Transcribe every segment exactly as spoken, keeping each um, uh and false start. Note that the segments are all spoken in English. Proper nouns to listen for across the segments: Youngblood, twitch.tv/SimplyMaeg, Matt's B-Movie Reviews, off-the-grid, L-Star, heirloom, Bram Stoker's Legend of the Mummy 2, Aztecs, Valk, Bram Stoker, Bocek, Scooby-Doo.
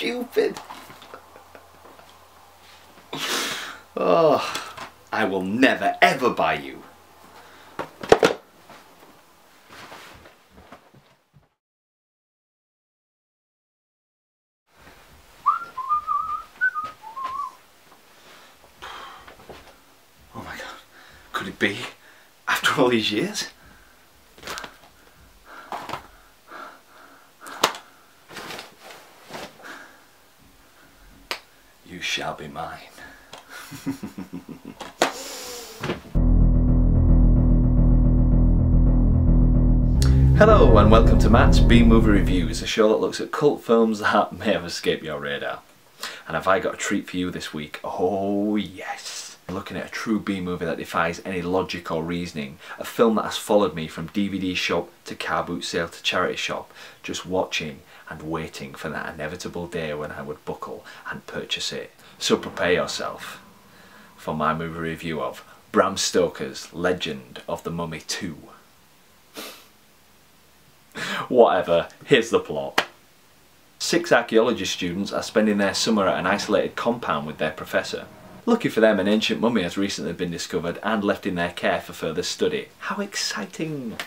stupid. Oh, I will never ever buy you. Oh my God, could it be after all these years? You shall be mine. Hello and welcome to Matt's B-Movie Reviews, a show that looks at cult films that may have escaped your radar. And have I got a treat for you this week? Oh yes! I'm looking at a true B-movie that defies any logic or reasoning. A film that has followed me from D V D shop to car boot sale to charity shop, just watching and waiting for that inevitable day when I would buckle and purchase it. So prepare yourself for my movie review of Bram Stoker's Legend of the Mummy two. Whatever, here's the plot. Six archaeology students are spending their summer at an isolated compound with their professor. Lucky for them, an ancient mummy has recently been discovered and left in their care for further study. How exciting!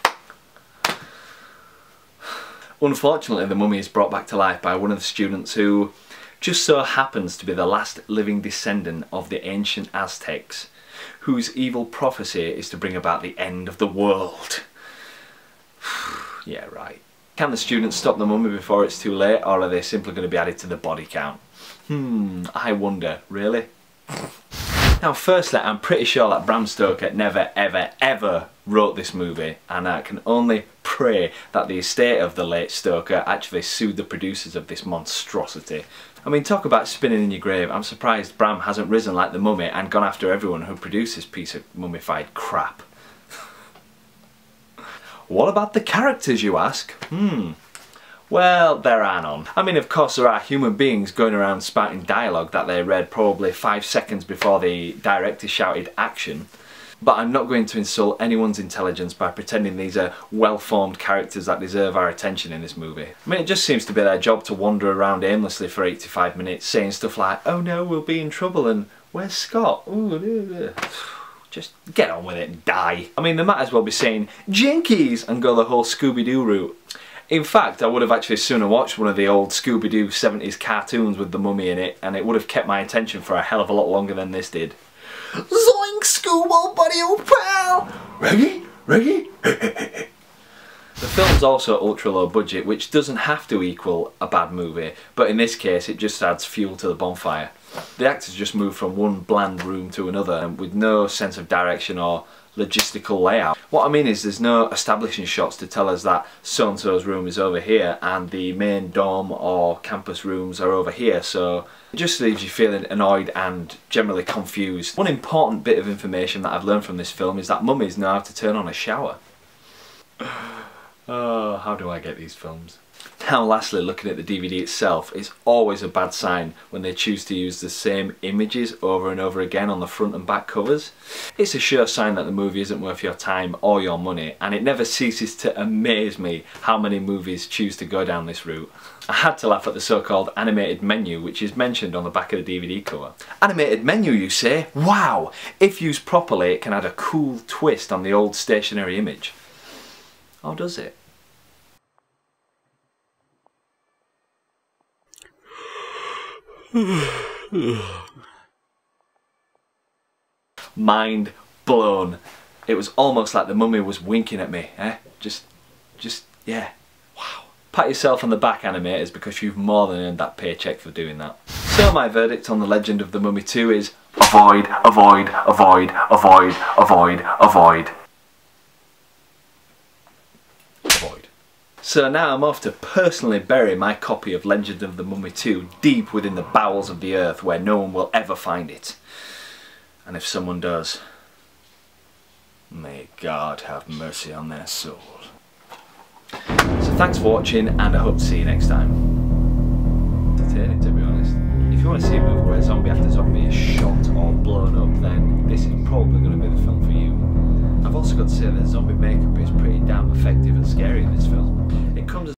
Unfortunately, the mummy is brought back to life by one of the students who just so happens to be the last living descendant of the ancient Aztecs, whose evil prophecy is to bring about the end of the world. Yeah, right. Can the students stop the mummy before it's too late, or are they simply going to be added to the body count? Hmm, I wonder, really? Now firstly, I'm pretty sure that Bram Stoker never ever ever wrote this movie, and I can only pray that the estate of the late Stoker actually sued the producers of this monstrosity. I mean, talk about spinning in your grave, I'm surprised Bram hasn't risen like the mummy and gone after everyone who produced this piece of mummified crap. What about the characters, you ask? Hmm. Well, there are none. I mean, of course there are human beings going around spouting dialogue that they read probably five seconds before the director shouted action. But I'm not going to insult anyone's intelligence by pretending these are well-formed characters that deserve our attention in this movie. I mean, it just seems to be their job to wander around aimlessly for eighty-five minutes, saying stuff like, oh no, we'll be in trouble, and where's Scott? Ooh, just get on with it and die. I mean, they might as well be saying, jinkies, and go the whole Scooby-Doo route. In fact, I would have actually sooner watched one of the old Scooby-Doo seventies cartoons with the mummy in it, and it would have kept my attention for a hell of a lot longer than this did. Zoink, Scoob, old buddy, old pal! Reggie? Reggie? The film's also ultra low budget, which doesn't have to equal a bad movie, but in this case it just adds fuel to the bonfire. The actors just move from one bland room to another with no sense of direction or logistical layout. What I mean is there's no establishing shots to tell us that so-and-so's room is over here and the main dorm or campus rooms are over here, so it just leaves you feeling annoyed and generally confused. One important bit of information that I've learned from this film is that mummies know how to turn on a shower. Oh, how do I get these films? Now lastly, looking at the D V D itself, it's always a bad sign when they choose to use the same images over and over again on the front and back covers. It's a sure sign that the movie isn't worth your time or your money, and it never ceases to amaze me how many movies choose to go down this route. I had to laugh at the so-called animated menu, which is mentioned on the back of the D V D cover. Animated menu, you say? Wow! If used properly, it can add a cool twist on the old stationary image. Or does it? Mind blown. It was almost like the mummy was winking at me, eh? Just, just, yeah. Wow. Pat yourself on the back, animators, because you've more than earned that paycheck for doing that. So my verdict on The Legend of the Mummy two is avoid, avoid, avoid, avoid, avoid, avoid. So now I'm off to personally bury my copy of Legend of the Mummy two deep within the bowels of the earth where no one will ever find it. And if someone does, may God have mercy on their soul. So thanks for watching, and I hope to see you next time. Entertaining, to be honest. If you want to see a movie where zombie after zombie is shot or blown up, then this is probably going to be the film for you. I've also got to say that zombie makeup is pretty damn effective and scary in this film. It comes as